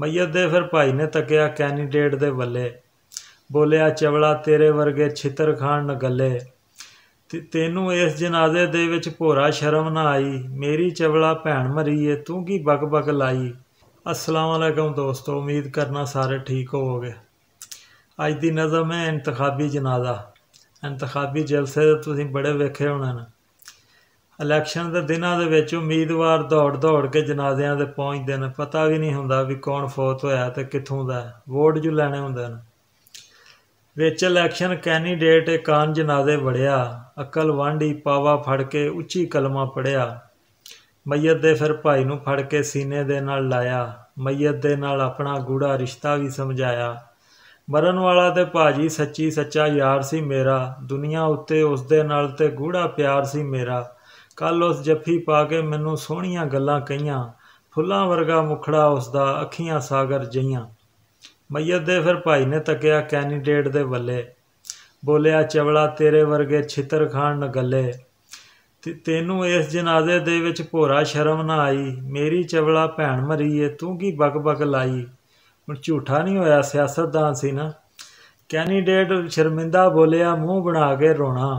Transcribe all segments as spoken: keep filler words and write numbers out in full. मैयत दे फिर भाई ने तकिया कैंडीडेट दे वल्ले, बोलिया चवला तेरे वर्गे छितर खान न गले। तेनू इस जनाजे दे विच भोरा शर्म ना आई, मेरी चवला भैन मरी है तू की बक बक लाई। अस्सलामुअलैकुम दोस्तों, उम्मीद करना सारे ठीक होवोगे। अज की नज़म है इंतखाबी जनाजा। इंतखाबी जलसे तुसीं बड़े वेखे होने न। इलैक्शन के दिनों के विच उम्मीदवार दौड़ दौड़ के जनाज़ियां दे पहुंचदे ने, पता भी नहीं हुंदा भी कौन फौत होया ते कित्थों दा, वोट जो लैणे हुंदे ने। विच इलैक्शन कैंडीडेट एकान जनाजे वड़िया, अकल वांढी पावा फड़ के उची कलमा पढ़िया। मैयत दे फिर भाई नूं फड़ के सीने दे नाल लाया, मैयत दे नाल अपना गूढ़ा रिश्ता भी समझाया। मरन वाला ते भाजी सच्ची सच्चा यार सी मेरा, दुनिया उत्ते उस दे नाल ते गूढ़ा प्यार सी मेरा। कल उस जफ्फी पा के मैनूं सोहणियां गल्लां कहियां, फुल्लां वर्गा मुखड़ा उसदा अखियां सागर जइयां। मैयत दे फिर भाई ने तकिया कैंडीडेट दे वल्ले, बोलिया चवला तेरे वर्गे छितर खान न गले। ते तेनू इस जनाजे दे विच भोरा शर्म ना आई, मेरी चवला भैन मरी है तू की बक बक लाई। हुण झूठा नहीं होया, सियासतदान सी ना। कैंडीडेट शर्मिंदा बोलिया मूँह बना के रोना,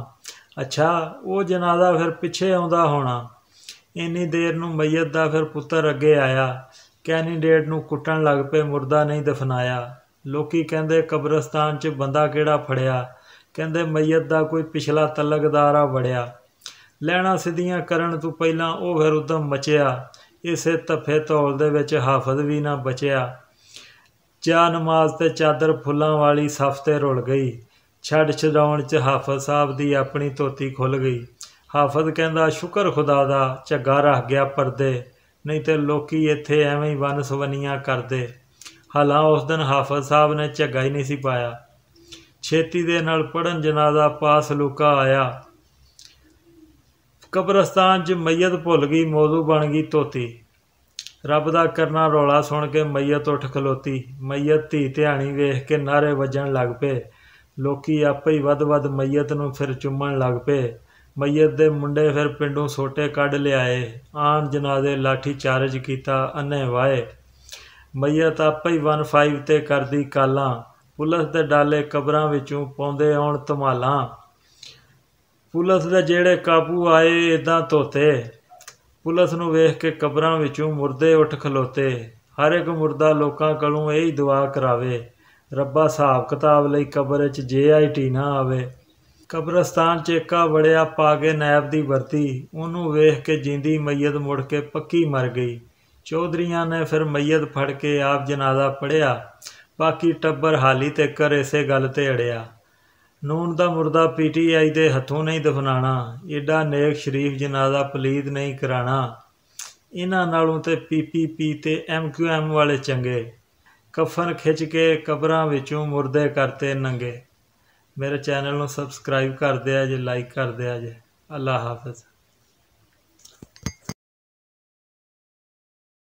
अच्छा वो जनाजा फिर पिछे आउंदा होना। इन्नी देर नूं मैयत दा फिर पुत्तर अगे आया, कैंडीडेट नूं कुट्टन लग पे, मुर्दा नहीं दफनाया। लोकी कहंदे कब्रस्तान च बंदा केड़ा फड़िया, कहंदे मैयत दा कोई पिछला तलकदारा वड़िया। लैना सिद्धियां करन तू पहला ओ फिर उदम मचया, इसे तफे धौल दे विच हाफज भी ना बचया। जा नमाज ते चादर फुल्लां वाली सफ ते रुल गई, छड़ छडाउण च हाफज साहब दी अपनी धोती खुल गई। हाफज कहंदा शुक्र खुदा दा झग्गा रह गया परदे, नहीं तो लोग इत्थे एवें ही वन सवनियाँ करते। हालां उस दिन हाफज साहब ने झग्गा ही नहीं सी पाया। छेती दे नाल पढ़न जनाजा पास लुका आया। कब्रस्तान च मैयत भुल गई, मौजू बन गई धोती। रब दा करना रौला सुन के मैयत उठ खलोती। मैयत धी ध्याणी वेख के नारे वजन लग पे, लोग आपे ही वध वध मैयत नूं फिर चुमन लग पे। मैयत दे मुंडे फिर पिंडों सोटे कढ़ लियाए, आन जनाजे लाठी चार्ज किया अन्ने वाए। मैयत आपे ही वन फाइव ते कर दी कालां, पुलिस दे डाले कबरां विचों पाउंदे आउण धमालां। पुलिस दे जेड़े काबू आए इदां धोते, पुलिस नूं वेख के कबरां विचों मुर्दे उठ खलोते। हर एक मुर्दा लोकां कोलों यही दुआ करावे, रब्बा हिसाब किताब लई कबर च जे आई टी ना आवे। कब्रस्तान चेका वड़िया पागे नैब दी वर्ती, उन्होंने वेख के जींदी मैयत मुड़ के पक्की मर गई। चौधरियां ने फिर मैयत फड़ के आप जनाजा पढ़िया, बाकी टब्बर हाली तेकर इसे गल ते अड़िया। नून दा मुर्दा पी टी आई दे हथों नहीं दफनाना, एडा नेक शरीफ जनाजा पलीद नहीं कराना। इन्हां नालों ते पी पी पी ते एम क्यू एम वाले चंगे, कफन खिच के कबरां विचों मुर्दे करते नंगे। मेरे चैनल को सबसक्राइब कर दिया जे, लाइक कर दिया जे। अल्लाह हाफिज़।